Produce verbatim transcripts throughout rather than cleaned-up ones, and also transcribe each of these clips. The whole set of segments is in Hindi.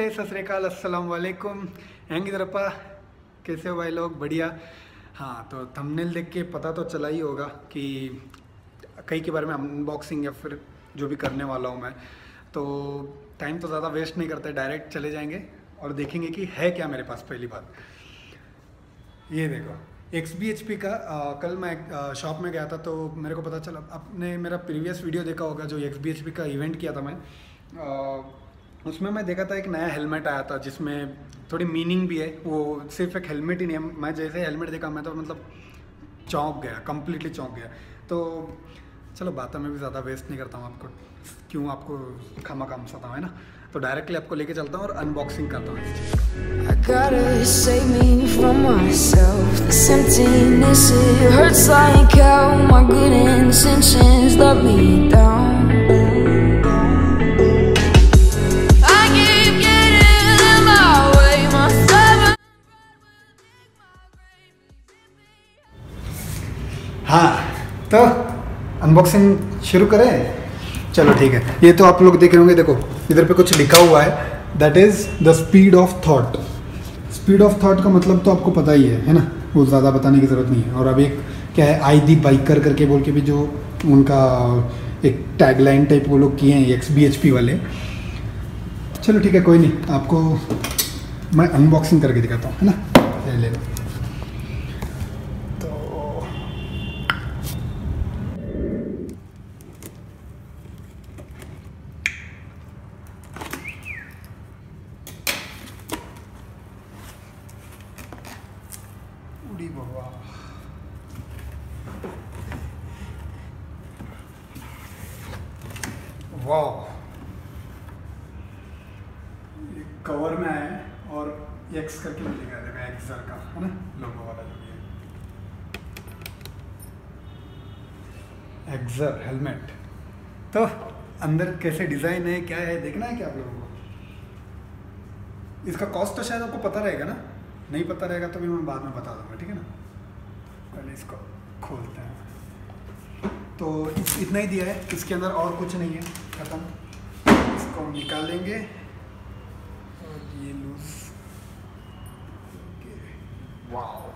नमस्ते सत श्री अकाल अस्सलाम वालेकुम हैंगी दरपा, कैसे हो भाई लोग? बढ़िया। हाँ, तो थंबनेल देख के पता तो चला ही होगा कि कई के बारे में अनबॉक्सिंग या फिर जो भी करने वाला हूँ मैं। तो टाइम तो ज़्यादा वेस्ट नहीं करते, डायरेक्ट चले जाएंगे और देखेंगे कि है क्या मेरे पास। पहली बात ये देखो, एक्स बी एच पी का आ, कल मैं शॉप में गया था तो मेरे को पता चला, आपने मेरा प्रीवियस वीडियो देखा होगा जो एक्स बी एच पी का इवेंट किया था मैं, आ, उसमें मैं देखा था एक नया हेलमेट आया था जिसमें थोड़ी मीनिंग भी है। वो सिर्फ एक हेलमेट ही नहीं है, मैं जैसे हेलमेट देखा मैं तो मतलब चौंक गया, कम्प्लीटली चौंक गया। तो चलो बातों में भी ज़्यादा वेस्ट नहीं करता हूँ, आपको क्यों आपको खामा काम सता है ना, तो डायरेक्टली आपको लेके चलता हूँ और अनबॉक्सिंग करता हूँ। हाँ, तो अनबॉक्सिंग शुरू करें। चलो ठीक है। ये तो आप लोग देख रहे होंगे, देखो इधर पे कुछ लिखा हुआ है, that is the speed of thought. Speed of thought का मतलब तो आपको पता ही है है ना, वो ज़्यादा बताने की ज़रूरत नहीं है। और अब एक क्या है, आई डी बाइकर करके बोल के भी जो उनका एक टैगलाइन टाइप वो लोग किए हैं एक्स बी एच पी वाले। चलो ठीक है, कोई नहीं, आपको मैं अनबॉक्सिंग करके दिखाता हूँ, है ना। ले लो, कवर में है और एक्स करके मिलेगा, देखो एक्सर का है ना लोगो वाला जो भी है, एक्सर हेलमेट। तो अंदर कैसे डिजाइन है, क्या है, देखना है क्या आप लोगों को। इसका कॉस्ट तो शायद आपको पता रहेगा ना, नहीं पता रहेगा तो भी मैं बाद में बता दूंगा, ठीक है ना। पहले इसको खोलते हैं। तो इतना ही दिया है, इसके अंदर और कुछ नहीं है, खत्म। इसको निकालेंगे और ये लूज। वाओ,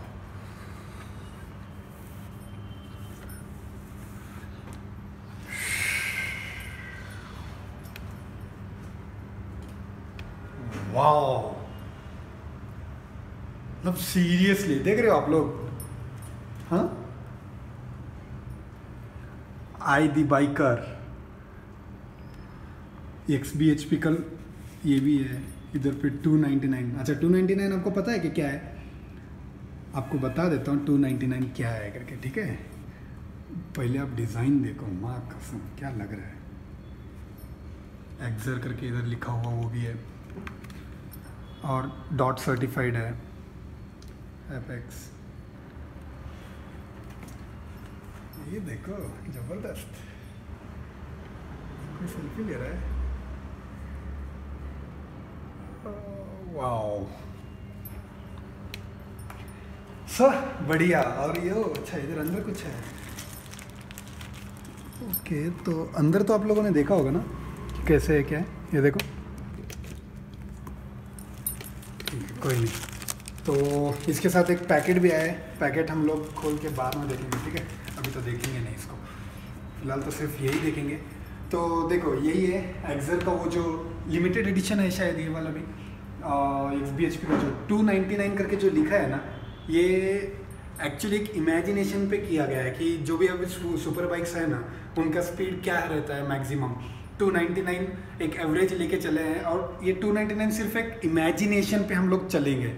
वाओ, मतलब सीरियसली देख रहे हो आप लोग। हाँ, I D biker X B H P. कल ये भी है इधर पे टू नाइन्टी नाइन। अच्छा, टू नाइन्टी नाइन आपको पता है कि क्या है, आपको बता देता हूँ टू नाइन्टी नाइन क्या है करके, ठीक है। पहले आप डिज़ाइन देखो, माँ कसम क्या लग रहा है। एक्सर करके इधर लिखा हुआ वो भी है और डॉट सर्टिफाइड है एपेक्स। ये देखो, जबरदस्त। कोई सेल्फी ले रहा है। वाओ सर, बढ़िया। और ये अच्छा, इधर अंदर कुछ है। ओके, तो अंदर तो आप लोगों ने देखा होगा ना कि कैसे है क्या है। ये देखो, कोई नहीं। तो इसके साथ एक पैकेट भी आया है, पैकेट हम लोग खोल के बाद में देखेंगे, ठीक है। तो देखेंगे नहीं इसको, फिलहाल तो सिर्फ यही देखेंगे। तो देखो यही है एक्सर का वो जो लिमिटेड एडिशन है, शायद ये वाला भी एक्स बी एच पी का जो टू नाइन्टी नाइन करके जो लिखा है ना, ये एक्चुअली एक इमेजिनेशन पे किया गया है कि जो भी अभी सुपर बाइक्स है ना, उनका स्पीड क्या रहता है मैक्सिमम, टू नाइन्टी नाइन एक एवरेज लेके चले हैं। और ये टू नाइन्टी नाइन सिर्फ एक इमेजिनेशन पे हम लोग चलेंगे,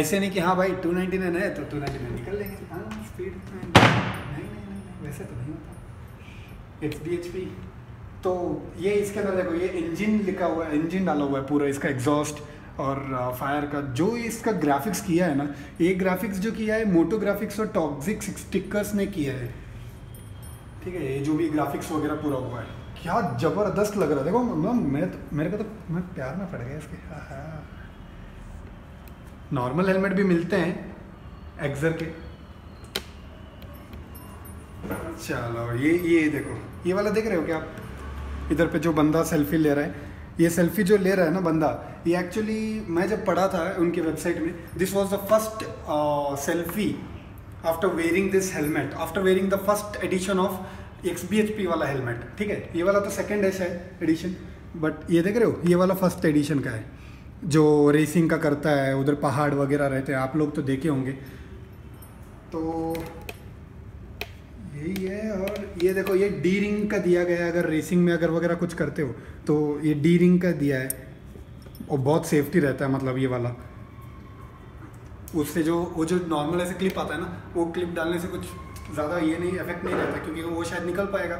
ऐसे नहीं कि हाँ भाई टू नाइन्टी नाइन है तो टू नाइन्टी नाइन निकल लेंगे। हाँ, स्पीड नहीं नहीं नहीं वैसे तो नहीं होता एक्स बी एच पी। तो ये इसके अंदर देखो, ये इंजन लिखा हुआ है, इंजन डाला हुआ है पूरा, इसका एग्जॉस्ट और फायर का जो इसका ग्राफिक्स किया है ना, ये ग्राफिक्स जो किया है मोटो ग्राफिक्स और टॉक्सिक स्टिकर्स ने किया है, ठीक है। ये जो भी ग्राफिक्स वगैरह पूरा हुआ है, क्या ज़बरदस्त लग रहा है। देखो मैम, मैं तो मेरे को तो मैं प्यार में पड़ गया इसके। हाँ हाँ, नॉर्मल हेलमेट भी मिलते हैं एक्सर के। चलो ये ये देखो, ये वाला देख रहे हो क्या आप, इधर पे जो बंदा सेल्फी ले रहा है, ये सेल्फी जो ले रहा है ना बंदा, ये एक्चुअली मैं जब पढ़ा था उनकी वेबसाइट में, this was the first selfie after wearing this helmet, after wearing the first edition of X B H P वाला हेलमेट। ठीक है, ये वाला तो सेकेंड है शायद एडिशन, बट ये देख रहे हो ये वाला फर्स्ट एडिशन का है जो रेसिंग का करता है, उधर पहाड़ वगैरह रहते हैं, आप लोग तो देखे होंगे। तो यही है। और ये देखो ये डी रिंग का दिया गया है, अगर रेसिंग में अगर वगैरह कुछ करते हो तो ये डी रिंग का दिया है, और बहुत सेफ्टी रहता है मतलब ये वाला। उससे जो वो जो नॉर्मल ऐसे क्लिप आता है ना, वो क्लिप डालने से कुछ ज़्यादा ये नहीं, इफेक्ट नहीं रहता, क्योंकि वो शायद निकल पाएगा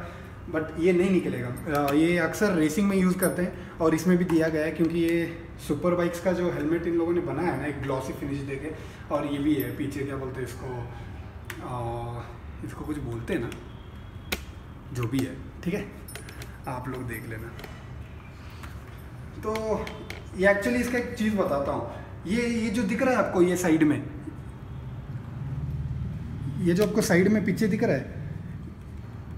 बट ये नहीं निकलेगा। ये अक्सर रेसिंग में यूज़ करते हैं, और इसमें भी दिया गया है क्योंकि ये सुपर बाइक्स का जो हेलमेट इन लोगों ने बनाया है ना, एक ग्लॉसी फिनिश देके। और ये भी है पीछे, क्या बोलते हैं इसको, आ, इसको कुछ बोलते हैं ना, जो भी है। ठीक है, आप लोग देख लेना। तो ये एक्चुअली इसका एक चीज़ बताता हूँ, ये ये जो दिख रहा है आपको, ये साइड में, ये जो आपको साइड में पीछे दिख रहा है,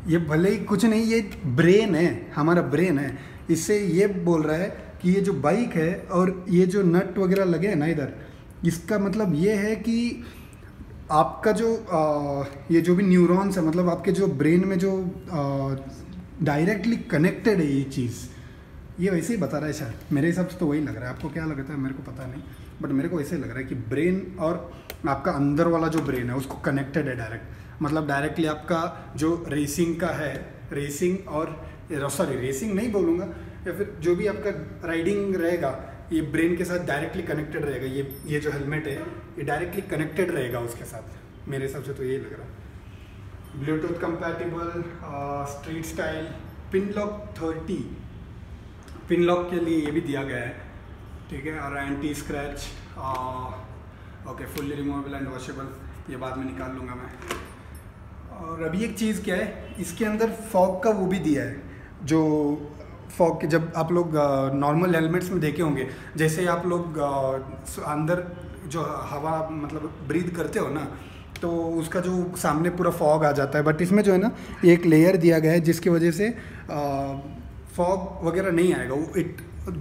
ये भले ही कुछ नहीं, ये ब्रेन है, हमारा ब्रेन है। इससे ये बोल रहा है कि ये जो बाइक है और ये जो नट वगैरह लगे हैं ना इधर, इसका मतलब ये है कि आपका जो आ, ये जो भी न्यूरॉन्स है, मतलब आपके जो ब्रेन में जो डायरेक्टली कनेक्टेड है ये चीज़, ये वैसे ही बता रहा है शायद, मेरे हिसाब से तो वही लग रहा है। आपको क्या लगता है मेरे को पता नहीं, बट मेरे को ऐसे लग रहा है कि ब्रेन और आपका अंदर वाला जो ब्रेन है उसको कनेक्टेड है डायरेक्ट, मतलब डायरेक्टली आपका जो रेसिंग का है, रेसिंग और सॉरी रेसिंग नहीं बोलूँगा, या फिर जो भी आपका राइडिंग रहेगा, ये ब्रेन के साथ डायरेक्टली कनेक्टेड रहेगा। ये ये जो हेलमेट है ये डायरेक्टली कनेक्टेड रहेगा उसके साथ, मेरे हिसाब से तो यही लग रहा है। Bluetooth compatible, street style, pin lock thirty, pin lock के लिए ये भी दिया गया है। ठीक है, और anti scratch, okay, fully removable and washable, ये बाद में निकाल लूँगा मैं। और अभी एक चीज़ क्या है, इसके अंदर फॉग का वो भी दिया है, जो फॉग के जब आप लोग नॉर्मल हेलमेट्स में देखे होंगे, जैसे आप लोग अंदर जो हवा मतलब ब्रीद करते हो ना, तो उसका जो सामने पूरा फॉग आ जाता है, बट इसमें जो है ना एक लेयर दिया गया है जिसकी वजह से फॉग वगैरह नहीं आएगा, वो इट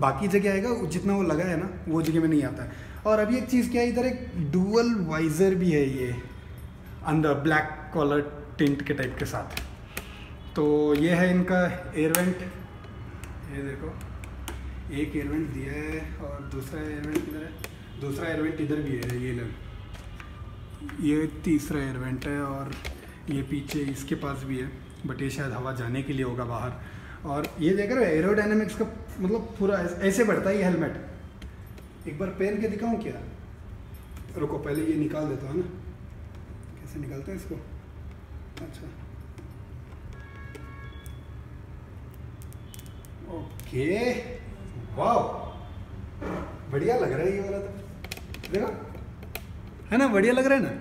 बाकी जगह आएगा, जितना वो लगा है ना वो जगह में नहीं आता है। और अभी एक चीज़ क्या है, इधर एक डुअल वाइजर भी है, ये अंदर ब्लैक कॉलर टिंट के टाइप के साथ। तो ये है इनका एयरवेंट, ये देखो एक एयरवेंट दिया है, और दूसरा एयरवेंट किधर है, दूसरा एयरवेंट इधर भी है, ये लग ये तीसरा एयरवेंट है, और ये पीछे इसके पास भी है, बट ये शायद हवा जाने के लिए होगा बाहर। और ये देख रहे हो एरोडायनेमिक्स का मतलब पूरा ऐसे बढ़ता है ये हेलमेट। एक बार पहन के दिखाऊं क्या, रुको पहले ये निकाल देता हूँ ना, कैसे निकालते हैं इसको। अच्छा ओके, वाह बढ़िया लग रहा है ये वाला, तो देखो है ना बढ़िया लग रहा है ना।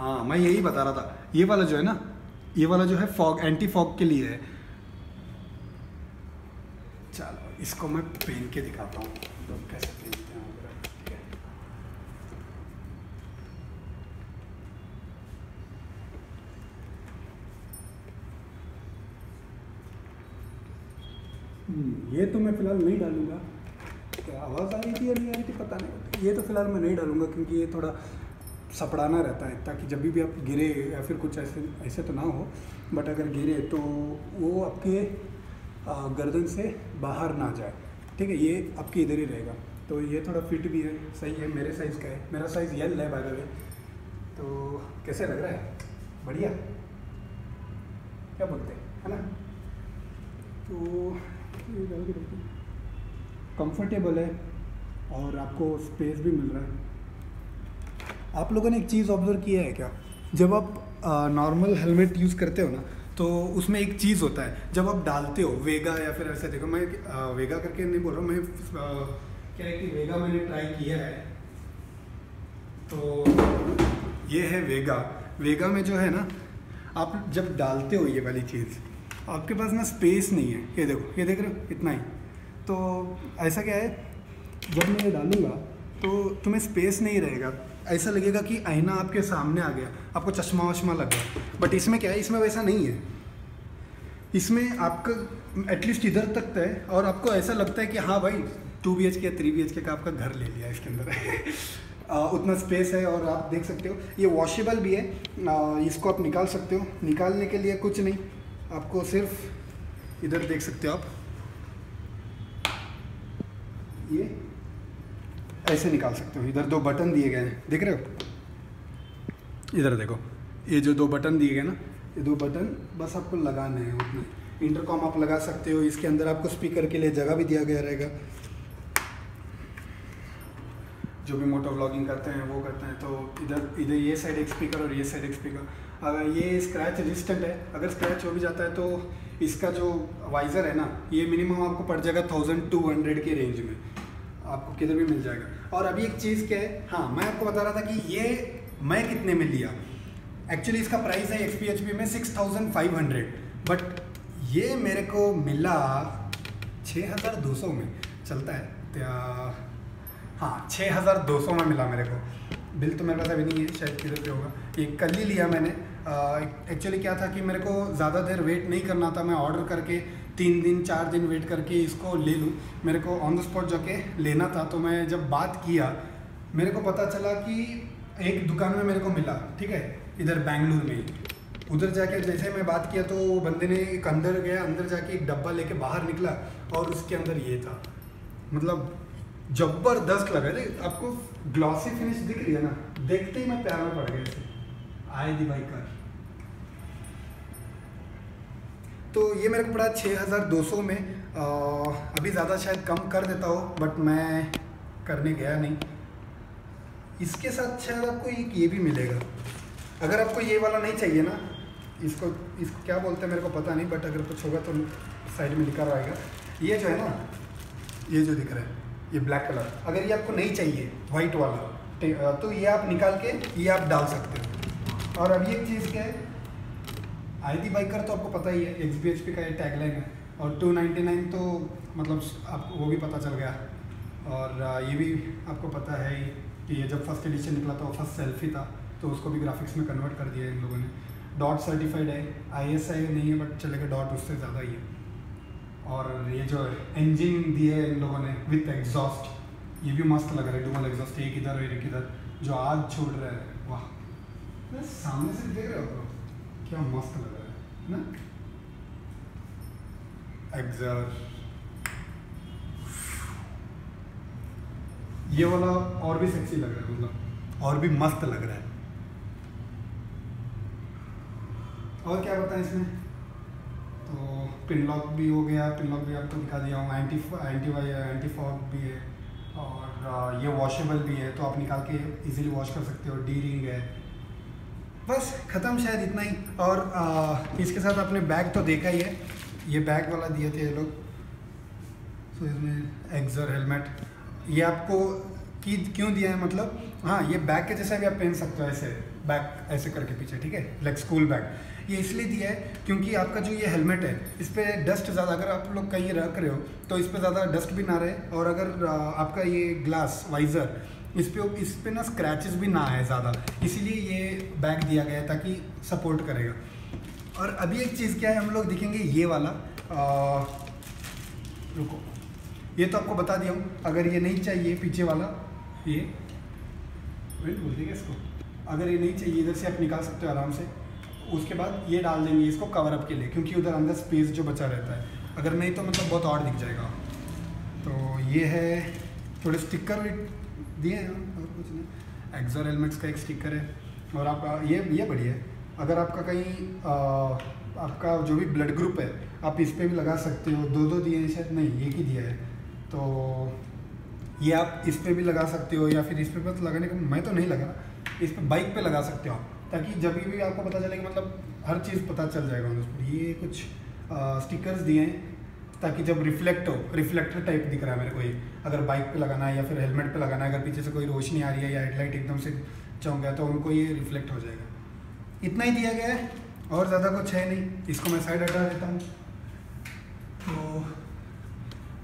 हाँ मैं यही बता रहा था, ये वाला जो है ना, ये वाला जो है फॉग, एंटी फॉग के लिए है। चलो इसको मैं पहन के दिखाता हूँ तो कैसे पहनते हैं। ये तो मैं फिलहाल नहीं डालूंगा, क्या आवाज़ आ रही थी या नहीं आ रही थी पता नहीं, ये तो फिलहाल मैं नहीं डालूंगा क्योंकि ये थोड़ा सपड़ाना रहता है, ताकि जब भी आप गिरे या फिर कुछ ऐसे ऐसे तो ना हो, बट अगर गिरे तो वो आपके गर्दन से बाहर ना जाए। ठीक है, ये आपके इधर ही रहेगा। तो ये थोड़ा फिट भी है, सही है, मेरे साइज़ का है, मेरा साइज़ एल है बाय द वे। तो कैसे लग रहा है, बढ़िया, क्या बोलते हैं है ना। तो कंफर्टेबल है और आपको स्पेस भी मिल रहा है। आप लोगों ने एक चीज़ ऑब्जर्व किया है क्या, जब आप नॉर्मल हेलमेट यूज़ करते हो ना, तो उसमें एक चीज़ होता है, जब आप डालते हो वेगा या फिर ऐसे, देखो मैं आ, वेगा करके नहीं बोल रहा हूँ, मैं आ, क्या है कि वेगा मैंने ट्राई किया है। तो ये है वेगा, वेगा में जो है ना, आप जब डालते हो ये वाली चीज़, आपके पास ना स्पेस नहीं है, ये देखो ये देख रहे हो इतना ही। तो ऐसा क्या है, जब मैं ये डालूँगा तो तुम्हें स्पेस नहीं रहेगा, ऐसा लगेगा कि आईना आपके सामने आ गया, आपको चश्मा वश्मा लग गया, बट इसमें क्या है, इसमें वैसा नहीं है। इसमें आपका एटलीस्ट इधर तक तय और आपको ऐसा लगता है कि हाँ भाई टू बी एच के या थ्री बी एच के का आपका घर ले लिया इसके अंदर आ, उतना स्पेस है। और आप देख सकते हो ये वॉशेबल भी है, आ, इसको आप निकाल सकते हो। निकालने के लिए कुछ नहीं, आपको सिर्फ इधर देख सकते हो आप, ये ऐसे निकाल सकते हो। इधर दो बटन दिए गए हैं, देख रहे हो, इधर देखो ये जो दो बटन दिए गए ना, ये दो बटन बस आपको लगाने हैं। उसमें इंटरकॉम आप लगा सकते हो, इसके अंदर आपको स्पीकर के लिए जगह भी दिया गया रहेगा। जो भी मोटो व्लॉगिंग करते हैं वो करते हैं तो इधर इधर ये साइड एक स्पीकर और ये साइड एक स्पीकर। अगर ये स्क्रैच रेजिस्टेंट है, अगर स्क्रैच हो भी जाता है तो इसका जो वाइजर है ना, ये मिनिमम आपको पड़ जाएगा थाउजेंड टू हंड्रेड के रेंज में, आपको किधर भी मिल जाएगा। और अभी एक चीज़ क्या है, हाँ मैं आपको बता रहा था कि ये मैं कितने में लिया, एक्चुअली इसका प्राइस है एक्स पी एच पी में six thousand five hundred, but ये मेरे को मिला सिक्स थाउजेंड टू हंड्रेड में, चलता है हाँ सिक्स थाउजेंड टू हंड्रेड में मिला मेरे को। बिल तो मेरे पास अभी नहीं है, शायद किधर पे होगा, ये कल ही लिया मैंने। एक्चुअली क्या था कि मेरे को ज़्यादा देर वेट नहीं करना था, मैं ऑर्डर करके तीन दिन चार दिन वेट करके इसको ले लूँ, मेरे को ऑन द स्पॉट जाके लेना था। तो मैं जब बात किया मेरे को पता चला कि एक दुकान में मेरे को मिला, ठीक है, इधर बेंगलुरु में। उधर जाके जैसे मैं बात किया तो वो बंदे ने एक अंदर गया, अंदर जाके एक डब्बा लेके बाहर निकला और उसके अंदर ये था, मतलब जबरदस्त लगा। देखिए आपको ग्लॉसी फिनिश दिख रही है ना, देखते ही मैं प्यार में पड़ गया इसे, आई डी बाइकर। तो ये मेरे को पड़ा सिक्स थाउजेंड टू हंड्रेड में। आ, अभी ज़्यादा शायद कम कर देता हो बट मैं करने गया नहीं। इसके साथ शायद आपको एक ये भी मिलेगा, अगर आपको ये वाला नहीं चाहिए ना, इसको इसको क्या बोलते हैं मेरे को पता नहीं, बट अगर कुछ होगा तो साइड में लिखा रहेगा। ये जो है ना, ये जो दिख रहा है ये ब्लैक कलर, अगर ये आपको नहीं चाहिए वाइट वाला तो ये आप निकाल के ये आप डाल सकते हो। और अभी एक चीज़ क्या है, आई डी बाइकर तो आपको पता ही है, एक्स बी एच पी का ये टैगलाइन है। और टू नाइन्टी नाइन तो मतलब आपको वो भी पता चल गया, और ये भी आपको पता है कि ये जब फर्स्ट एडिशन निकला था फर्स्ट सेल्फी था, तो उसको भी ग्राफिक्स में कन्वर्ट कर दिया इन लोगों ने। डॉट सर्टिफाइड है, आई एस आई नहीं है बट चलेगा, डॉट उससे ज़्यादा ही है। और ये जो इंजन दिए इन लोगों ने विथ एग्जॉस्ट, ये भी मस्त लग रहा है, डुअल एग्जॉस्ट, एक इधर और एक इधर, जो आग छोड़ रहा है, वाह। मैं सामने से देख रहे हो क्या मस्त लग रहा है ना एग्जॉस्ट। ये वाला और भी सेक्सी लग रहा है, मतलब और भी मस्त लग रहा है। और क्या बताएं इसमें, तो पिन लॉक भी हो गया, पिन लॉक भी आपको दिखा दिया हूँ, एंटी एंटी वाई एंटी फॉग भी है, और ये वॉशेबल भी है तो आप निकाल के इजीली वॉश कर सकते हो। डी रिंग है, बस ख़त्म, शायद इतना ही। और आ, इसके साथ आपने बैग तो देखा ही है, ये बैग वाला दिए थे ये लोग। सो इसमें एक्सर हेलमेट ये आपको की क्यों दिया है, मतलब हाँ ये बैग के जैसा भी आप पहन सकते हो, ऐसे बैग ऐसे करके पीछे, ठीक है, लाइक स्कूल बैग। ये इसलिए दिया है क्योंकि आपका जो ये हेलमेट है इस पर डस्ट ज़्यादा, अगर आप लोग कहीं रख रहे हो तो इस पर ज़्यादा डस्ट भी ना रहे। और अगर आपका ये ग्लास वाइजर इस पर इस पर ना स्क्रैचेस भी ना आए ज़्यादा, इसीलिए ये बैग दिया गया है ताकि सपोर्ट करेगा। और अभी एक चीज़ क्या है, हम लोग दिखेंगे ये वाला, आ, रुको ये तो आपको बता दिया हूँ। अगर ये नहीं चाहिए पीछे वाला, ये वेट बोल देगा इसको, अगर ये नहीं चाहिए इधर से आप निकाल सकते हो आराम से। उसके बाद ये डाल देंगे इसको कवर अप के लिए, क्योंकि उधर अंदर स्पेस जो बचा रहता है, अगर नहीं तो मतलब बहुत और दिख जाएगा। तो ये है, थोड़े स्टिकर भी दिए हैं और कुछ नहीं, एक्सॉर हेलमेट्स का एक स्टिकर है। और आपका ये ये बढ़िया है, अगर आपका कहीं आ, आपका जो भी ब्लड ग्रुप है आप इस पर भी लगा सकते हो। दो दो दिए हैं शायद, नहीं एक ही दिया है, तो ये आप इस पर भी लगा सकते हो, या फिर इस पर बस लगाने का मैं तो नहीं लगा, इस पर बाइक पे लगा सकते हो आप, ताकि जब भी आपको पता चले कि मतलब हर चीज़ पता चल जाएगा उस पर। ये कुछ आ, स्टिकर्स दिए हैं ताकि जब रिफ्लेक्ट हो, रिफ्लेक्टर टाइप दिख रहा है मेरे को ये, अगर बाइक पे लगाना है या फिर हेलमेट पे लगाना है, अगर पीछे से कोई रोशनी आ रही है या हेडलाइट एकदम से चौंक गया तो उनको ये रिफ्लेक्ट हो जाएगा। इतना ही दिया गया है और ज़्यादा कुछ है नहीं, इसको मैं साइड हटा देता हूँ। तो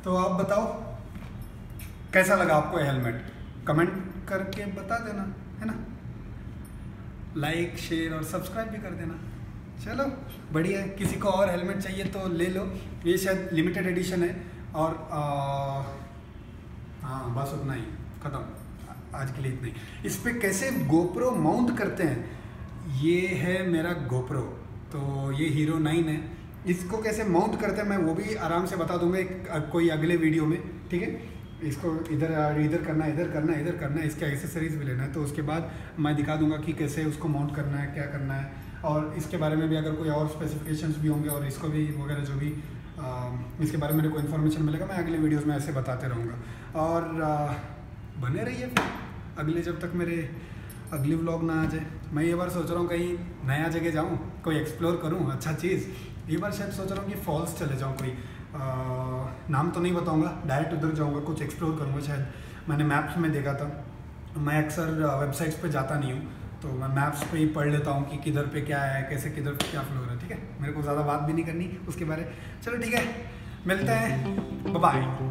तो आप बताओ कैसा लगा आपको हेलमेट, कमेंट करके बता देना, है ना, लाइक शेयर और सब्सक्राइब भी कर देना। चलो बढ़िया है। किसी को और हेलमेट चाहिए तो ले लो, ये शायद लिमिटेड एडिशन है। और हाँ बस उतना ही, खत्म आज के लिए इतना ही। इस पर कैसे GoPro माउंट करते हैं, ये है मेरा GoPro, तो ये हीरो नाइन है। इसको कैसे माउंट करते हैं मैं वो भी आराम से बता दूंगा एक कोई अगले वीडियो में, ठीक है। इसको इधर इधर करना है, इधर करना है, इधर करना है, इसके एक्सेसरीज भी लेना है, तो उसके बाद मैं दिखा दूंगा कि कैसे उसको माउंट करना है, क्या करना है। और इसके बारे में भी अगर कोई और स्पेसिफिकेशंस भी होंगे और इसको भी वगैरह जो भी आ, इसके बारे में कोई इन्फॉर्मेशन मिलेगा मैं अगले वीडियोस में ऐसे बताते रहूँगा। और आ, बने रहिए अगले, जब तक मेरे अगले व्लॉग ना आ जाए। मैं ये बार सोच रहा हूँ कहीं नया जगह जाऊँ, कोई एक्सप्लोर करूँ अच्छा चीज़। ये बार शायद सोच रहा हूँ कि फॉल्स चले जाऊँ, कोई आ, नाम तो नहीं बताऊँगा, डायरेक्ट उधर जाऊँगा, कुछ एक्सप्लोर करूँगा। शायद मैंने मैप्स में देखा था, मैं अक्सर वेबसाइट्स पे जाता नहीं हूँ, तो मैं मैप्स पे ही पढ़ लेता हूँ कि किधर पे क्या है, कैसे किधर पे क्या फ्लो हो रहा है, ठीक है। मेरे को ज़्यादा बात भी नहीं करनी उसके बारे में। चलो ठीक है, मिलते हैं, बाय।